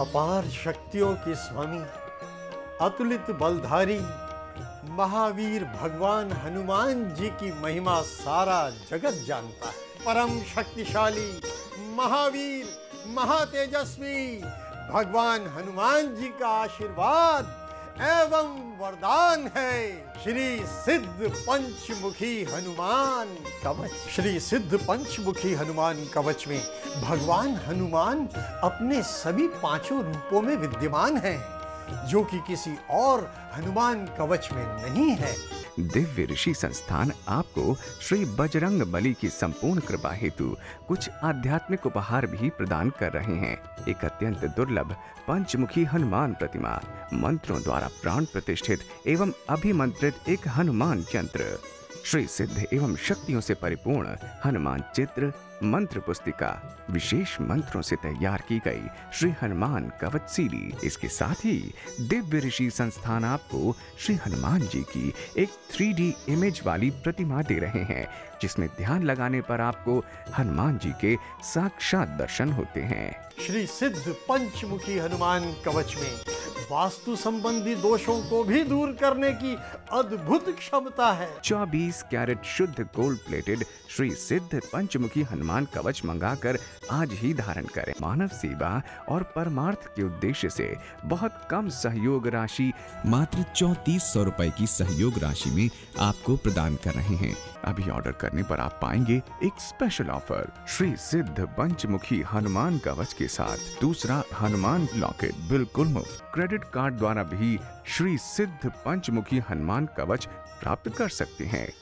अपार शक्तियों के स्वामी, अतुलित बलधारी महावीर भगवान हनुमान जी की महिमा सारा जगत जानता है। परम शक्तिशाली महावीर महातेजस्वी भगवान हनुमान जी का आशीर्वाद एवं वरदान है श्री सिद्ध पंचमुखी हनुमान कवच। श्री सिद्ध पंचमुखी हनुमान कवच में भगवान हनुमान अपने सभी पांचों रूपों में विद्यमान हैं, जो कि किसी और हनुमान कवच में नहीं है। दिव्य ऋषि संस्थान आपको श्री बजरंगबली की संपूर्ण कृपा हेतु कुछ आध्यात्मिक उपहार भी प्रदान कर रहे हैं। एक अत्यंत दुर्लभ पंचमुखी हनुमान प्रतिमा, मंत्रों द्वारा प्राण प्रतिष्ठित एवं अभिमंत्रित एक हनुमान यंत्र, श्री सिद्ध एवं शक्तियों से परिपूर्ण हनुमान चित्र, मंत्र पुस्तिका, विशेष मंत्रों से तैयार की गई श्री हनुमान कवच सीडी। इसके साथ ही दिव्य ऋषि संस्थान आपको श्री हनुमान जी की एक 3D इमेज वाली प्रतिमा दे रहे हैं, जिसमें ध्यान लगाने पर आपको हनुमान जी के साक्षात दर्शन होते हैं। श्री सिद्ध पंचमुखी हनुमान कवच में वास्तु संबंधी दोषों को भी दूर करने की अद्भुत क्षमता है। 24 कैरेट शुद्ध गोल्ड प्लेटेड श्री सिद्ध पंचमुखी हनुमान कवच मंगाकर आज ही धारण करें। मानव सेवा और परमार्थ के उद्देश्य से बहुत कम सहयोग राशि, मात्र 3400 रुपए की सहयोग राशि में आपको प्रदान कर रहे हैं। अभी ऑर्डर करने पर आप पाएंगे एक स्पेशल ऑफर, श्री सिद्ध पंचमुखी हनुमान कवच के साथ दूसरा हनुमान लॉकेट बिल्कुल मुफ्त। क्रेडिट कार्ड द्वारा भी श्री सिद्ध पंचमुखी हनुमान कवच प्राप्त कर सकते हैं।